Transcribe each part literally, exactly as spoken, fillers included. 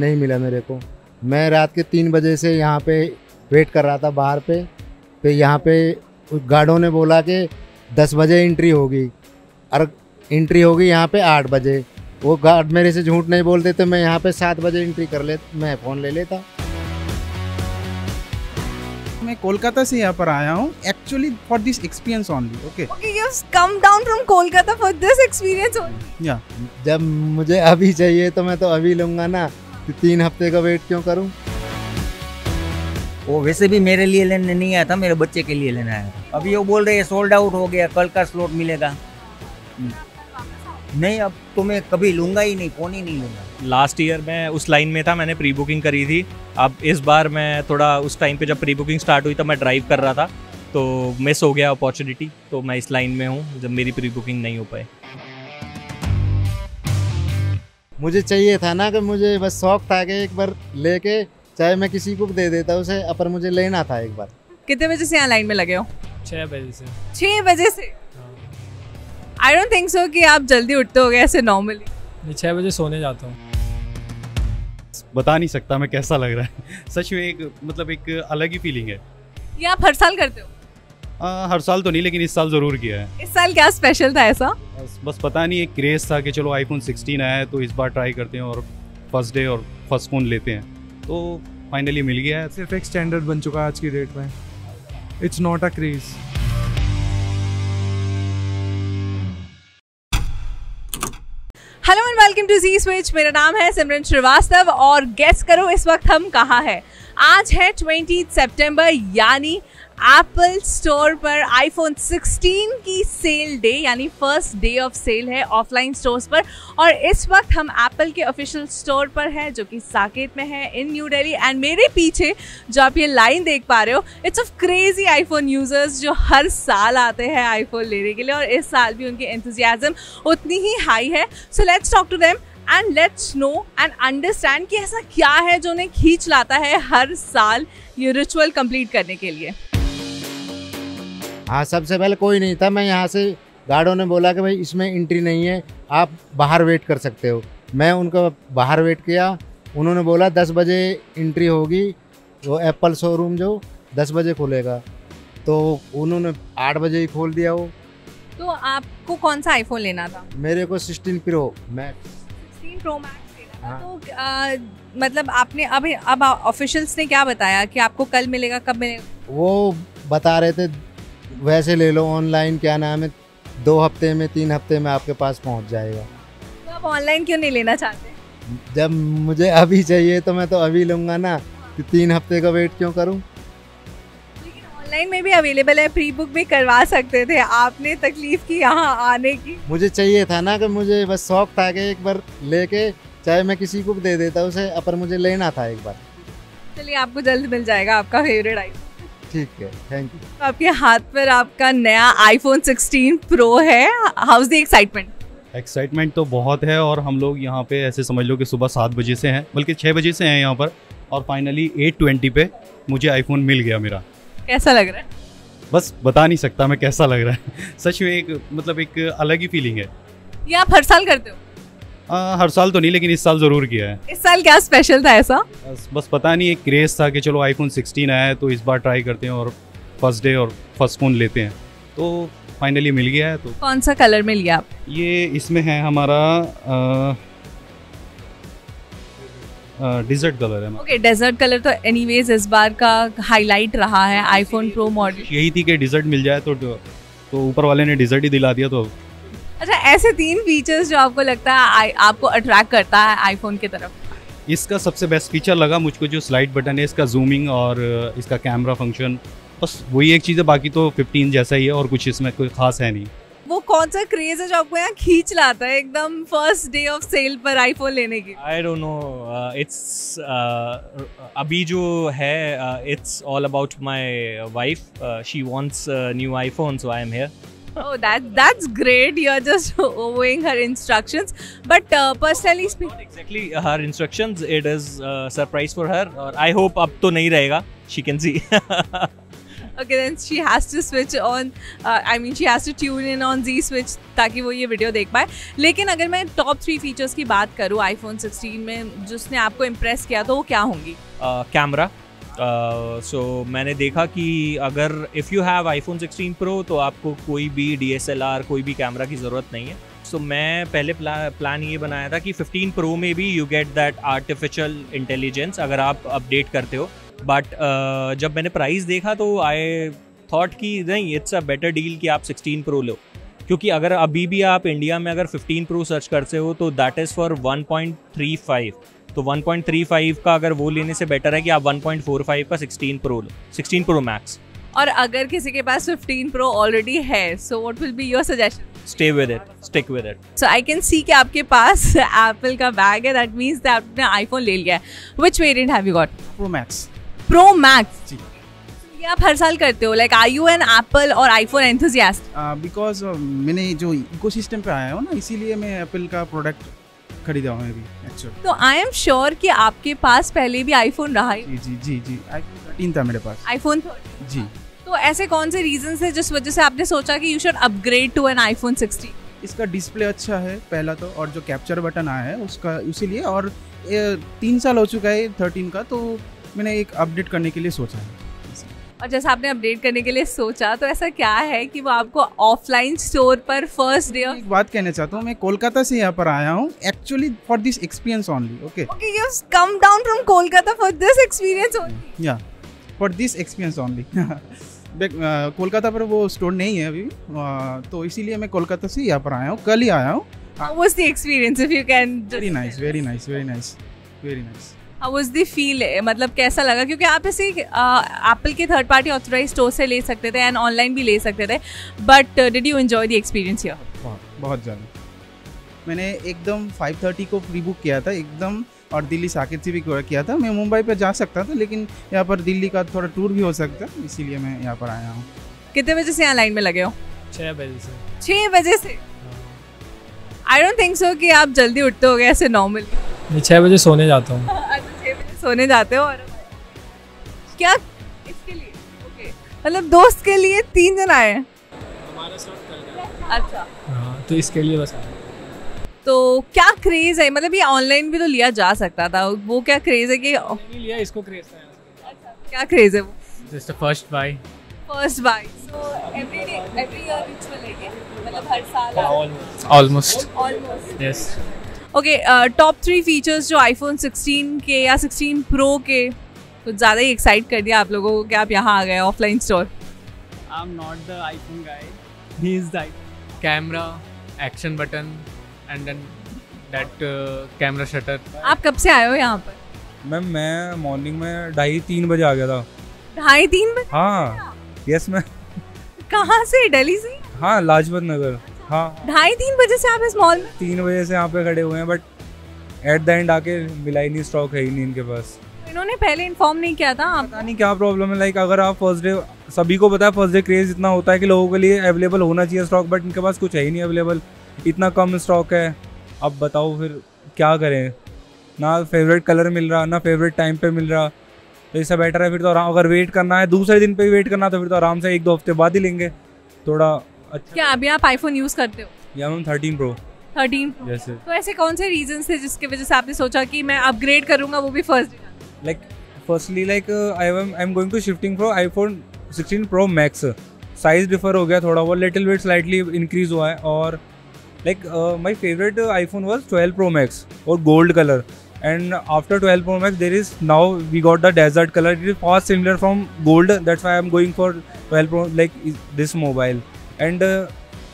नहीं मिला मेरे को। मैं रात के तीन बजे से यहाँ पे वेट कर रहा था बाहर पे तो यहाँ पे गार्डों ने बोला कि दस बजे एंट्री होगी और एंट्री होगी यहाँ पे आठ बजे। वो गार्ड मेरे से झूठ नहीं बोलते तो मैं यहाँ पे सात बजे एंट्री कर ले मैं फ़ोन ले लेता। मैं कोलकाता से यहाँ पर आया हूँ actually for this experience only. Okay okay you have come down from Kolkata for this experience only. या जब मुझे अभी चाहिए तो मैं तो अभी लूँगा ना, तो तीन हफ्ते का वेट क्यों करूँ। वो वैसे भी मेरे लिए लेने नहीं आया था, मेरे बच्चे के लिए लेना आया था। अभी वो बोल रहे हैं सोल्ड आउट हो गया, कल का स्लॉट मिलेगा। नहीं अब तो मैं कभी लूँगा ही नहीं, फ़ोन ही नहीं लूँगा। लास्ट ईयर मैं उस लाइन में था, मैंने प्री बुकिंग करी थी। अब इस बार मैं थोड़ा उस टाइम पे जब प्री बुकिंग स्टार्ट हुई तब मैं ड्राइव कर रहा था तो मिस हो गया अपॉर्चुनिटी। तो मैं इस लाइन में हूँ जब मेरी प्री बुकिंग नहीं हो पाई। मुझे चाहिए था ना कि मुझे बस शौक था कि एक बार लेके चाहे मैं किसी को दे देता उसे, पर मुझे लेना था एक बार। कितने बजे से यहाँ लाइन में लगे हो? छः बजे से। छः बजे से? आई डोंट थिंक सो कि आप जल्दी उठते हो गए ऐसे नॉर्मली। मैं छः बजे सोने जाता हूँ। बता नहीं सकता मैं कैसा लग रहा है सच में, एक मतलब एक अलग ही फीलिंग है। ये आप हर साल करते हो? आ, हर साल तो नहीं लेकिन इस साल ज़रूर किया है। इस साल क्या स्पेशल था ऐसा? बस, बस पता नहीं एक क्रेज़ था कि चलो आईफोन सिक्सटीन आया है तो इस बार ट्राई करते हैं और फर्स्ट डे और फर्स्ट फ़ोन लेते हैं तो फाइनली मिल गया है। सिर्फ एक स्टैंडर्ड बन चुका है आज की डेट में, it's not a craze. Hello and welcome to G switch. मेरा नाम है सिमरन श्रीवास्तव और गेस करो इस वक्त हम कहाँ हैं। आज है बीस सितंबर यानी एप्पल स्टोर पर आईफोन सोलह की सेल डे यानी फर्स्ट डे ऑफ सेल है ऑफलाइन स्टोर्स पर। और इस वक्त हम एप्पल के ऑफिशियल स्टोर पर हैं जो कि साकेत में है इन न्यू दिल्ली। एंड मेरे पीछे जो आप ये लाइन देख पा रहे हो it's of crazy iPhone users जो हर साल आते हैं आईफोन लेने के लिए और इस साल भी उनकी एंथुजियाज्म उतनी ही हाई है। So let's talk to them and let's know and understand कि ऐसा क्या है जो उन्हें खींच लाता है हर साल ये रिचुअल कंप्लीट करने के लिए। हाँ सबसे पहले कोई नहीं था, मैं यहाँ से गार्डों ने बोला कि भाई इसमें एंट्री नहीं है, आप बाहर वेट कर सकते हो। मैं उनका बाहर वेट किया, उन्होंने बोला दस बजे एंट्री होगी, वो एप्पल शोरूम जो दस बजे खुलेगा तो उन्होंने आठ बजे ही खोल दिया वो। तो आपको कौन सा आईफोन लेना था? मेरे को sixteen pro max. Sixteen pro max लेना था। हाँ। तो आ, मतलब आपने अभी अब ऑफिशियल्स ने क्या बताया कि आपको कल मिलेगा, कब मिलेगा? वो बता रहे थे वैसे ले लो ऑनलाइन, क्या नाम है, दो हफ्ते में तीन हफ्ते में आपके पास पहुंच जाएगा। तो आप ऑनलाइन क्यों नहीं लेना चाहते? जब मुझे अभी चाहिए तो मैं तो अभी लूँगा ना, कि तीन हफ्ते का वेट क्यों करूं? लेकिन ऑनलाइन में भी अवेलेबल है, प्री बुक भी करवा सकते थे, आपने तकलीफ की यहाँ आने की। मुझे चाहिए था ना कि मुझे बस शौक था कि एक बार लेके चाहे मैं किसी को दे देता उसे, पर मुझे लेना था एक बार। चलिए आपको जल्द मिल जाएगा आपका फेवरेट आइटम। ठीक है, थैंक यू। आपके हाथ पर आपका नया आईफोन सिक्सटीन प्रो है, हाउस द एक्साइटमेंट? एक्साइटमेंट तो बहुत है और हम लोग यहाँ पे ऐसे समझ लो कि सुबह सात बजे से हैं, बल्कि छः बजे से हैं यहाँ पर और फाइनली एट ट्वेंटी पे मुझे आईफोन मिल गया मेरा। कैसा लग रहा है? बस बता नहीं सकता मैं कैसा लग रहा है सच में, एक मतलब एक अलग ही फीलिंग है। ये आप हर साल करते हो? आ, हर साल तो नहीं लेकिन इस साल ज़रूर किया है। इस साल क्या स्पेशल था ऐसा? बस, बस पता नहीं एक क्रेज़ था कि चलो आईफोन सिक्सटीन आया है तो इस बार ट्राई करते हैं और फर्स्ट डे और फर्स्ट फ़ोन लेते हैं तो फाइनली मिल गया है। तो कौन सा कलर में लिया आप? ये इसमें है हमारा डेजर्ट कलर है। ओके डेजर्ट कलर तो एनीवेज इस बार का हाईलाइट रहा है आईफोन प्रो मॉडल। यही थी कि डेजर्ट मिल जाए तो तो ऊपर वाले ने डेजर्ट ही दिला दिया। तो अच्छा, ऐसे तीन फीचर्स जो आपको लगता है आ, आपको अट्रैक्ट करता है आईफोन की तरफ? इसका सबसे बेस्ट फीचर लगा मुझको जो स्लाइड बटन है, इसका जूमिंग और इसका कैमरा फंक्शन, बस वही एक चीज़ है, बाकी तो फिफ्टीन जैसा ही है और कुछ इसमें कोई खास है नहीं। वो कौन सा क्रेज है जो आपको यहाँ खींच लाता है एकदम फर्स्ट डे ऑफ सेल पर आईफोन लेने की? आई डोंट नो, इट्स अभी जो है it's all about my wife, she wants new iPhone so I am here. Oh, that that's great. You're just obeying her instructions. But uh, personally speaking, not exactly her instructions. It is a surprise for her. और I hope अब तो नहीं रहेगा. She can see. Okay, then she has to switch on. Uh, I mean, she has to tune in on Zee Switch ताकि वो ये video देख पाए. लेकिन अगर मैं टॉप थ्री फीचर्स की बात करूँ आईफोन सिक्सटीन में जिसने आपको इम्प्रेस किया तो वो क्या होंगी? कैमरा. सो मैंने देखा कि अगर if you have iPhone sixteen pro तो आपको कोई भी डी एस एल आर कोई भी कैमरा की ज़रूरत नहीं है. सो so, मैं पहले प्ला, प्लान ये बनाया था कि फिफ्टीन प्रो में भी you get that artificial intelligence अगर आप अपडेट करते हो. बट uh, जब मैंने प्राइस देखा तो आई थॉट कि नहीं, इट्स अ बेटर डील कि आप सिक्सटीन प्रो लो, क्योंकि अगर अभी भी आप इंडिया में अगर फिफ्टीन प्रो सर्च करते हो तो that is for one point three five. तो वन पॉइंट थ्री फाइव का अगर वो लेने से बेटर है कि आप वन पॉइंट फोर फाइव का सिक्सटीन प्रो लो, सिक्सटीन प्रो मैक्स. और अगर किसी के पास फिफ्टीन प्रो ऑलरेडी है, so what will be your suggestion? Stay with it, stick with it. So I can see कि आपके पास Apple का बैग है, that means that आपने iPhone ले लिया है. Which variant have you got? Pro Max. Pro Max. जी. ये आप हर साल करते हो, like are you an Apple और iPhone enthusiast? Uh, because uh, मैंने जो ecosystem पे आया हूँ ना, इसीलिए मैं Apple का product खरीदा हूँ अभी. Actually. तो I am sure कि आपके पास पहले भी iPhone रहा है. जी जी जी जी. iPhone थर्टीन था मेरे पास. iPhone thirteen. जी. तो ऐसे कौन से रीजंस है जिस वजह से आपने सोचा कि you should upgrade to an iPhone sixteen? इसका डिस्प्ले अच्छा है पहला तो, और जो कैप्चर बटन आया है उसका इसीलिए, और तीन साल हो चुका है थर्टीन का, तो मैंने एक अपडेट करने के लिए सोचा है. और जैसे आपने अपडेट करने के लिए सोचा तो ऐसा क्या है कि वो आपको ऑफलाइन स्टोर पर फर्स्ट डे? एक बात कहना चाहता हूँ, मैं कोलकाता से यहाँ पर आया हूँ actually for this experience only. Okay okay, you have come down from Kolkata for this experience only? या for this experience only. Kolkata पर वो स्टोर नहीं है अभी, तो इसीलिए मैं कोलकाता से यहाँ पर आया हूँ, कल ही आया हूँ. How was the experience if you can? Very nice, very nice, very nice, very nice. How was the feel? मतलब कैसा लगा, क्योंकि आप इसे एप्पल के थर्ड पार्टी ऑथराइज स्टोर से ले सकते थे एंड ऑनलाइन भी ले सकते थे, but did you enjoy the experience here? बहुत बहुत ज़्यादा. मैंने एकदम फाइव थर्टी को प्री बुक किया था एकदम, और दिल्ली साकेत से भी किया था. मैं मुंबई पर जा सकता था लेकिन यहाँ पर दिल्ली का थोड़ा टूर भी हो सकता है, इसीलिए मैं यहाँ पर आया हूँ. कितने बजे से यहाँ लाइन में लगे हो? छः बजे से. छः बजे से? आई डोंट थिंक सो कि आप जल्दी उठते हो गए ऐसे नॉर्मल. मैं छः बजे सोने जाता हूँ. छः बजे सोने जाते हो? और क्या इसके लिए? ओके, मतलब दोस्त के लिए तीन जन आए हैं? अच्छा, हाँ, तो इसके लिए बस. तो क्या क्रेज है, मतलब ये ऑनलाइन भी तो लिया जा सकता था, वो क्या क्रेज है कि नहीं लिया? इसको क्रेज है. अच्छा, क्या क्रेज है वो? Just a first buy. First buy. So every day every year ritual है ये, मतलब हर साल almost almost. Yes. Okay, top three features जो आईफोन सिक्सटीन के या सिक्सटीन प्रो के, कुछ ज़्यादा ही एक्साइट कर दिया आप लोगों को कि आप यहाँ आ गए offline store. I am not the iPhone guy, he is the camera, action button and then that uh, camera shutter. आप कब से आए हो यहाँ पर? मैम मैं मॉर्निंग में ढाई तीन बजे आ गया था. ढाई तीन बजे? हाँ. Yes ma'am. कहाँ से? दिल्ली से? हाँ, लाजपत नगर. हाँ. ढाई तीन बजे से आप इस मॉल में? तीन बजे से यहाँ पे खड़े हुए हैं, बट एट द एंड आके मिला ही नहीं, स्टॉक है ही नहीं इनके पास. इन्होंने पहले इन्फॉर्म नहीं किया था? पता नहीं क्या प्रॉब्लम है. लाइक अगर आप फर्स्ट डे, सभी को पता है फर्स्ट डे क्रेज इतना होता है कि लोगों के लिए अवेलेबल होना चाहिए स्टॉक, बट इनके पास कुछ है ही नहीं अवेलेबल, इतना कम स्टॉक है. अब बताओ फिर क्या करें, ना फेवरेट कलर मिल रहा, ना फेवरेट टाइम पे मिल रहा, तो इससे बेटर है फिर तो आराम, अगर वेट करना है दूसरे दिन पे वेट करना तो फिर तो आराम से एक दो हफ्ते बाद ही लेंगे थोड़ा. अच्छा, क्या अभी आप आईफोन यूज़ करते हो? या ma'am thirteen pro thirteen. Yes. तो ऐसे कौन से रीजन थे जिसके वजह से आपने सोचा कि मैं अपग्रेड करूँगा, वो भी first? Like firstly like I am I am going to shifting from iPhone sixteen pro max. Size differ हो गया थोड़ा बहुत, लिटिल वेट स्लाइटली इंक्रीज़ हुआ है. और like my favourite iPhone was twelve pro max और gold colour, and after twelve pro max there is now we got the desert colour. It is fast similar from gold, that's why I am going for twelve pro like this mobile. And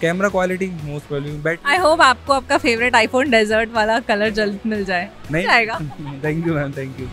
camera quality most valuable. But I hope आपको आपका favourite iPhone desert वाला colour जल्द मिल जाए. नहीं आएगा? Thank you ma'am, thank you.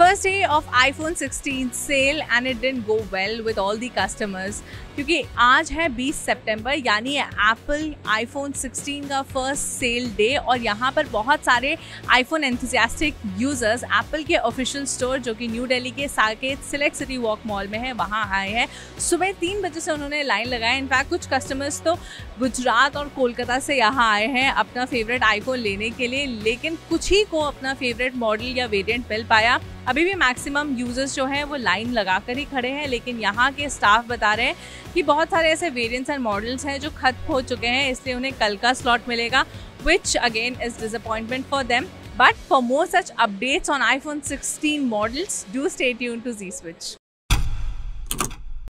First day of iPhone sixteen sale and it didn't go well with all the customers. क्योंकि आज है बीस सितंबर यानी एप्पल आईफोन सिक्सटीन का फर्स्ट सेल डे और यहाँ पर बहुत सारे आईफोन एंथुसियास्टिक यूजर्स एप्पल के ऑफिशियल स्टोर जो कि न्यू दिल्ली के Saket Select City Walk mall में है वहाँ आए हैं। सुबह तीन बजे से उन्होंने लाइन लगाया। इनफैक्ट कुछ कस्टमर्स तो गुजरात और कोलकाता से यहाँ आए हैं अपना फेवरेट आईफोन लेने के लिए, लेकिन कुछ ही को अपना फेवरेट मॉडल या वेरिएंट मिल पाया। अभी भी मैक्सिमम यूजर्स जो हैं वो लाइन लगाकर ही खड़े हैं, लेकिन यहाँ के स्टाफ बता रहे हैं कि बहुत सारे ऐसे वेरिएंट्स एंड मॉडल्स हैं जो खत्म हो चुके हैं, इसलिए उन्हें कल का स्लॉट मिलेगा, which again is disappointment for them. But for more such updates on iPhone sixteen models do stay tune to G switch.